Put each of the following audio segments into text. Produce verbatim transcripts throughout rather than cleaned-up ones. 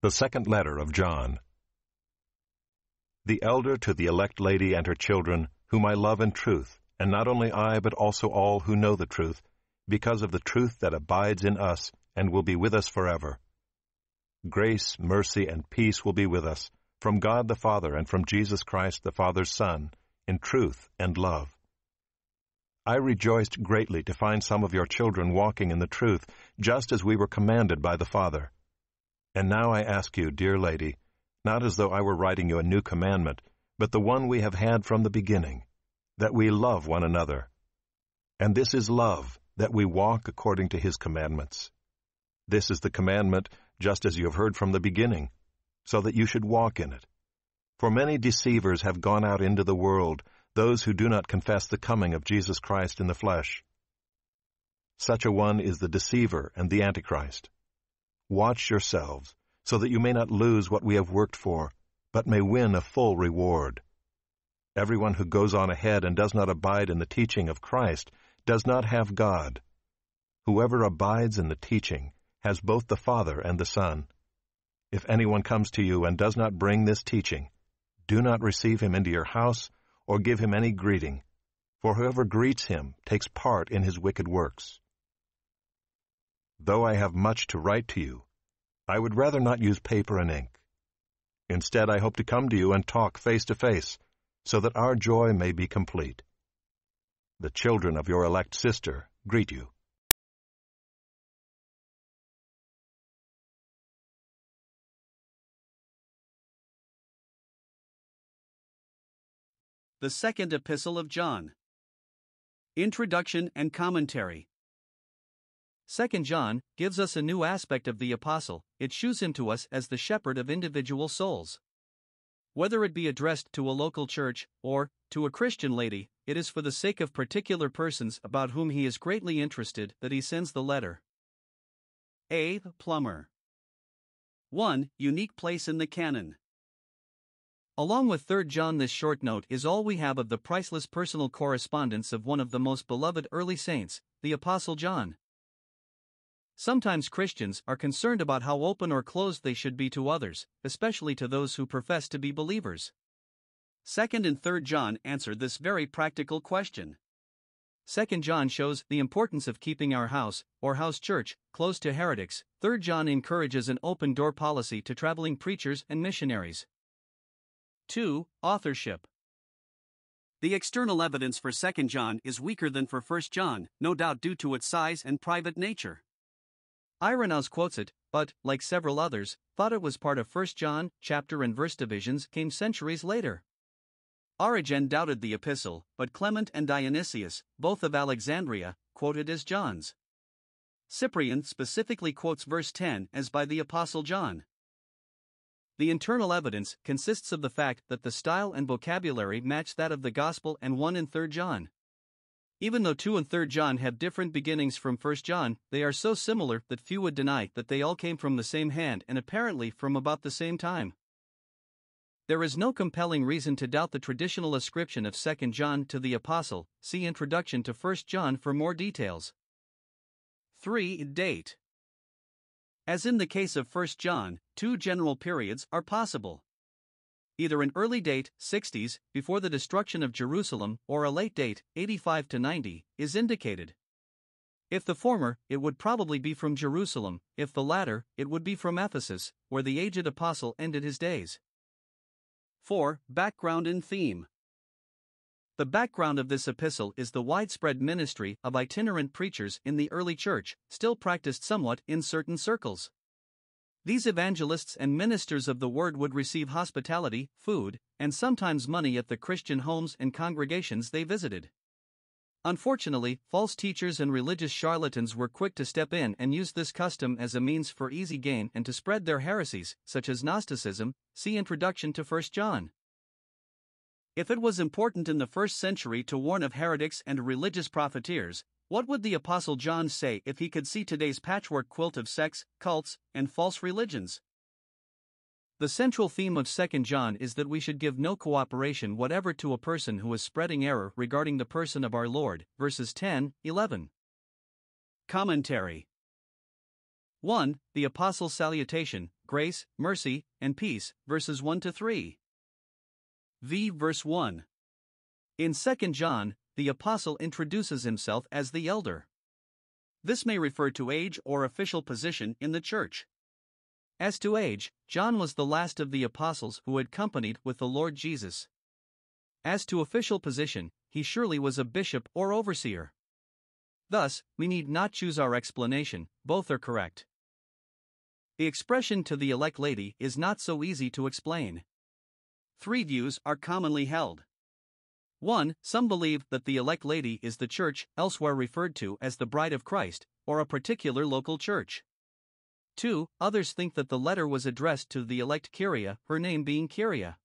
The Second Letter of John. The elder to the elect lady and her children, whom I love in truth, and not only I but also all who know the truth, because of the truth that abides in us and will be with us forever. Grace, mercy, and peace will be with us, from God the Father and from Jesus Christ the Father's Son, in truth and love. I rejoiced greatly to find some of your children walking in the truth, just as we were commanded by the Father. And now I ask you, dear lady, not as though I were writing you a new commandment, but the one we have had from the beginning, that we love one another. And this is love, that we walk according to his commandments. This is the commandment, just as you have heard from the beginning, so that you should walk in it. For many deceivers have gone out into the world, those who do not confess the coming of Jesus Christ in the flesh. Such a one is the deceiver and the Antichrist. Watch yourselves, so that you may not lose what we have worked for, but may win a full reward. Everyone who goes on ahead and does not abide in the teaching of Christ does not have God. Whoever abides in the teaching has both the Father and the Son. If anyone comes to you and does not bring this teaching, do not receive him into your house or give him any greeting, for whoever greets him takes part in his wicked works. Though I have much to write to you, I would rather not use paper and ink. Instead, I hope to come to you and talk face to face, so that our joy may be complete. The children of your elect sister greet you. The Second Epistle of John. Introduction and Commentary. Second John gives us a new aspect of the Apostle. It shews him to us as the shepherd of individual souls. Whether it be addressed to a local church or to a Christian lady, it is for the sake of particular persons about whom he is greatly interested that he sends the letter. A. Plummer. one. Unique place in the canon. Along with Third John, this short note is all we have of the priceless personal correspondence of one of the most beloved early saints, the Apostle John. Sometimes Christians are concerned about how open or closed they should be to others, especially to those who profess to be believers. Second and Third John answer this very practical question. Second John shows the importance of keeping our house, or house church, closed to heretics. Third John encourages an open-door policy to traveling preachers and missionaries. two. Authorship. The external evidence for Second John is weaker than for First John, no doubt due to its size and private nature. Irenaeus quotes it, but, like several others, thought it was part of First John. Chapter and verse divisions came centuries later. Origen doubted the epistle, but Clement and Dionysius, both of Alexandria, quote it as John's. Cyprian specifically quotes verse ten as by the Apostle John. The internal evidence consists of the fact that the style and vocabulary match that of the Gospel and one and Third John. Even though Two and Third John have different beginnings from First John, they are so similar that few would deny that they all came from the same hand and apparently from about the same time. There is no compelling reason to doubt the traditional ascription of Second John to the Apostle. See Introduction to First John for more details. three. Date. As in the case of First John, two general periods are possible. Either an early date, sixties, before the destruction of Jerusalem, or a late date, eighty-five to ninety, is indicated. If the former, it would probably be from Jerusalem; if the latter, it would be from Ephesus, where the aged apostle ended his days. four. Background and theme. The background of this epistle is the widespread ministry of itinerant preachers in the early church, still practiced somewhat in certain circles. These evangelists and ministers of the word would receive hospitality, food, and sometimes money at the Christian homes and congregations they visited. Unfortunately, false teachers and religious charlatans were quick to step in and use this custom as a means for easy gain and to spread their heresies, such as Gnosticism. See Introduction to First John. If it was important in the first century to warn of heretics and religious profiteers, what would the Apostle John say if he could see today's patchwork quilt of sects, cults, and false religions? The central theme of Second John is that we should give no cooperation whatever to a person who is spreading error regarding the person of our Lord, verses ten, eleven. Commentary. one. The Apostles' Salutation, Grace, Mercy, and Peace, verses one to three. V. Verse one. In Second John, the Apostle introduces himself as the elder. This may refer to age or official position in the church. As to age, John was the last of the apostles who had companied with the Lord Jesus. As to official position, he surely was a bishop or overseer. Thus, we need not choose our explanation, both are correct. The expression "to the elect lady" is not so easy to explain. Three views are commonly held. one. Some believe that the elect lady is the church, elsewhere referred to as the bride of Christ, or a particular local church. two. Others think that the letter was addressed to the elect Kyria, her name being Kyria.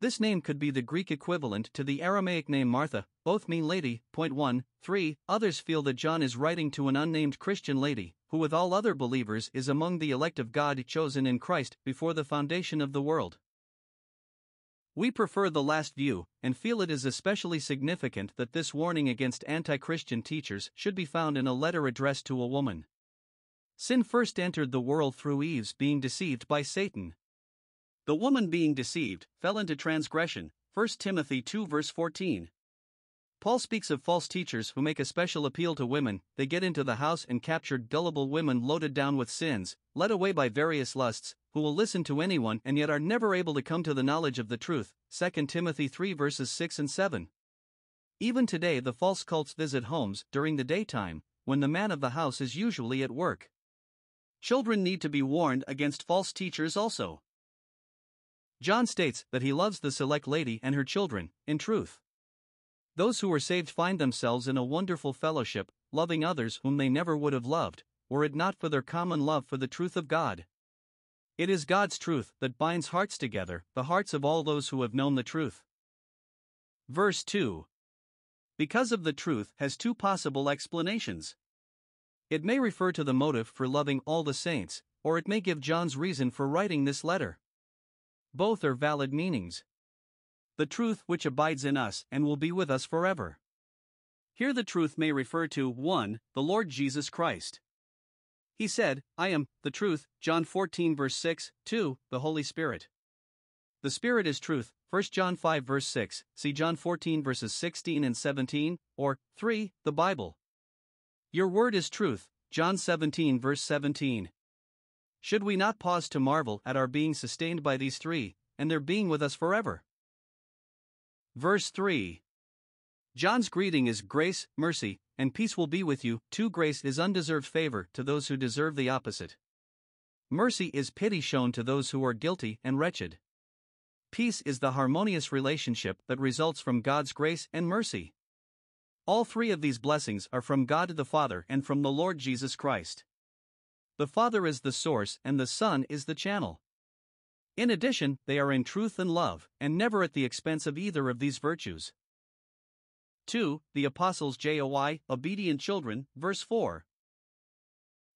This name could be the Greek equivalent to the Aramaic name Martha, both mean lady. Point one. three. Others feel that John is writing to an unnamed Christian lady, who with all other believers is among the elect of God chosen in Christ before the foundation of the world. We prefer the last view, and feel it is especially significant that this warning against anti-Christian teachers should be found in a letter addressed to a woman. Sin first entered the world through Eve's being deceived by Satan. The woman being deceived fell into transgression, First Timothy two verse fourteen. Paul speaks of false teachers who make a special appeal to women. They get into the house and captured gullible women loaded down with sins, led away by various lusts, who will listen to anyone and yet are never able to come to the knowledge of the truth, Second Timothy three verses six and seven. Even today the false cults visit homes during the daytime, when the man of the house is usually at work. Children need to be warned against false teachers also. John states that he loves the elect lady and her children, in truth. Those who were saved find themselves in a wonderful fellowship, loving others whom they never would have loved, were it not for their common love for the truth of God. It is God's truth that binds hearts together, the hearts of all those who have known the truth. Verse two. Because of the truth has two possible explanations. It may refer to the motive for loving all the saints, or it may give John's reason for writing this letter. Both are valid meanings. The truth which abides in us and will be with us forever. Here the truth may refer to one. The Lord Jesus Christ. He said, "I am the truth," John fourteen verse six, two. The Holy Spirit. The Spirit is truth, First John five verse six, see John fourteen verses sixteen and seventeen, or three. The Bible. Your word is truth, John seventeen verse seventeen. Should we not pause to marvel at our being sustained by these three, and their being with us forever? Verse three. John's greeting is grace, mercy, and peace will be with you. two. Grace is undeserved favor to those who deserve the opposite. Mercy is pity shown to those who are guilty and wretched. Peace is the harmonious relationship that results from God's grace and mercy. All three of these blessings are from God the Father and from the Lord Jesus Christ. The Father is the source and the Son is the channel. In addition, they are in truth and love, and never at the expense of either of these virtues. two. The Apostles' Joy, Obedient Children, verse four.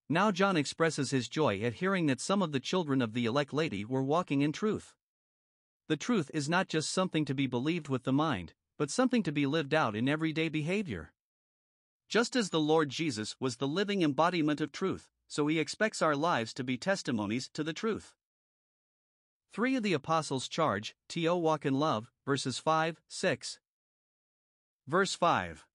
Now John expresses his joy at hearing that some of the children of the elect lady were walking in truth. The truth is not just something to be believed with the mind, but something to be lived out in everyday behavior. Just as the Lord Jesus was the living embodiment of truth, so he expects our lives to be testimonies to the truth. three. Of the Apostles' Charge, to walk in love, verses five, six. Verse five.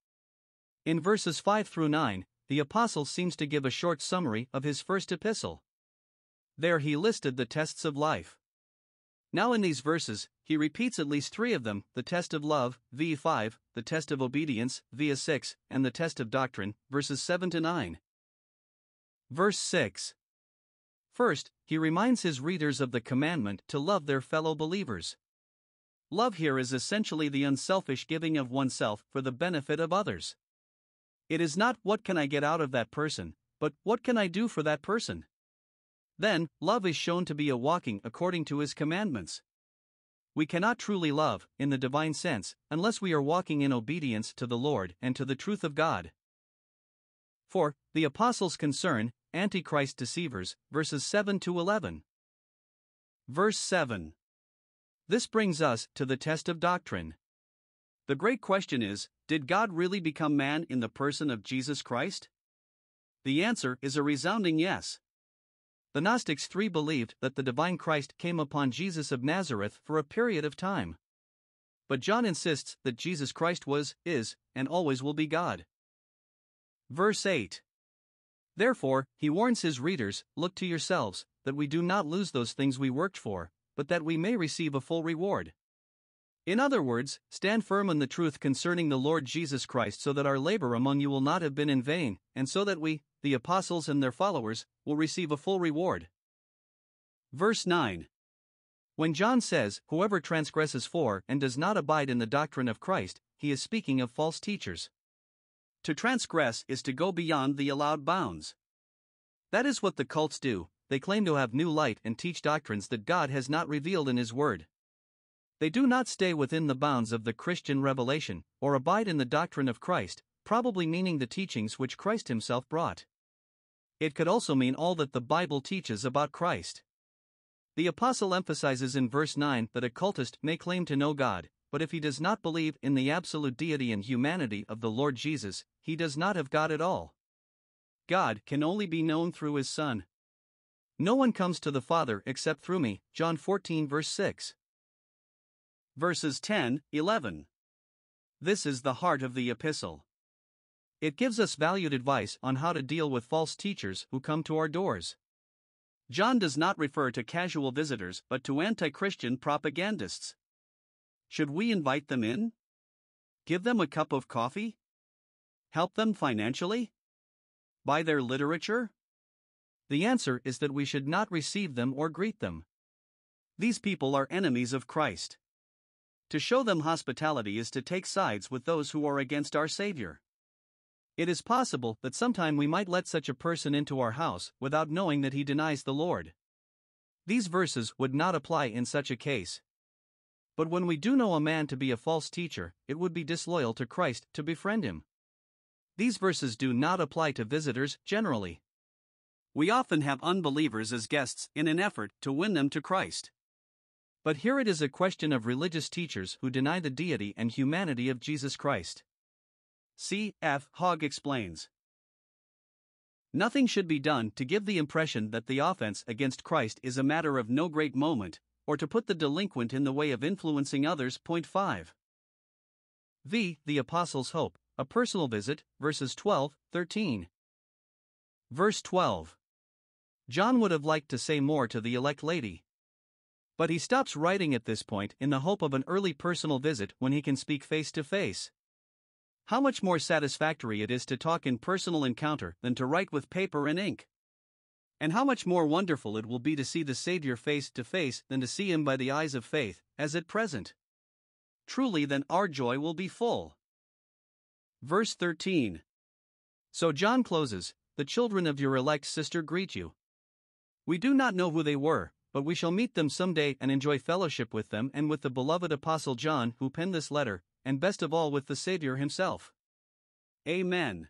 In verses five through nine, the Apostle seems to give a short summary of his first epistle. There he listed the tests of life. Now in these verses, he repeats at least three of them: the test of love, verse five, the test of obedience, verse six, and the test of doctrine, verses seven to nine. Verse six. First, he reminds his readers of the commandment to love their fellow believers. Love here is essentially the unselfish giving of oneself for the benefit of others. It is not what can I get out of that person, but what can I do for that person? Then, love is shown to be a walking according to his commandments. We cannot truly love, in the divine sense, unless we are walking in obedience to the Lord and to the truth of God. four. The Apostles' Concern, Antichrist Deceivers, verses seven to eleven. Verse seven. This brings us to the test of doctrine. The great question is, did God really become man in the person of Jesus Christ? The answer is a resounding yes. The Gnostics three believed that the divine Christ came upon Jesus of Nazareth for a period of time. But John insists that Jesus Christ was, is, and always will be God. Verse eight. Therefore, he warns his readers, look to yourselves, that we do not lose those things we worked for, but that we may receive a full reward. In other words, stand firm on the truth concerning the Lord Jesus Christ so that our labor among you will not have been in vain, and so that we, the apostles and their followers, will receive a full reward. Verse nine. When John says, whoever transgresses for and does not abide in the doctrine of Christ, he is speaking of false teachers. To transgress is to go beyond the allowed bounds. That is what the cults do. They claim to have new light and teach doctrines that God has not revealed in His Word. They do not stay within the bounds of the Christian revelation, or abide in the doctrine of Christ, probably meaning the teachings which Christ Himself brought. It could also mean all that the Bible teaches about Christ. The apostle emphasizes in verse nine that a cultist may claim to know God, but if he does not believe in the absolute deity and humanity of the Lord Jesus, he does not have God at all. God can only be known through His Son. No one comes to the Father except through me, John fourteen verse six. Verses ten, eleven. This is the heart of the epistle. It gives us valued advice on how to deal with false teachers who come to our doors. John does not refer to casual visitors but to anti-Christian propagandists. Should we invite them in? Give them a cup of coffee? Help them financially? Buy their literature? The answer is that we should not receive them or greet them. These people are enemies of Christ. To show them hospitality is to take sides with those who are against our Savior. It is possible that sometime we might let such a person into our house without knowing that he denies the Lord. These verses would not apply in such a case. But when we do know a man to be a false teacher, it would be disloyal to Christ to befriend him. These verses do not apply to visitors generally. We often have unbelievers as guests in an effort to win them to Christ. But here it is a question of religious teachers who deny the deity and humanity of Jesus Christ. C F Hogg explains. Nothing should be done to give the impression that the offense against Christ is a matter of no great moment, or to put the delinquent in the way of influencing others. Point five. V. The Apostle's Hope, a Personal Visit, verses twelve, thirteen. Verse twelve. John would have liked to say more to the elect lady. But he stops writing at this point in the hope of an early personal visit when he can speak face to face. How much more satisfactory it is to talk in personal encounter than to write with paper and ink. And how much more wonderful it will be to see the Savior face to face than to see Him by the eyes of faith, as at present. Truly then our joy will be full. Verse thirteen. So John closes, the children of your elect sister greet you. We do not know who they were, but we shall meet them someday and enjoy fellowship with them and with the beloved Apostle John who penned this letter, and best of all with the Savior Himself. Amen.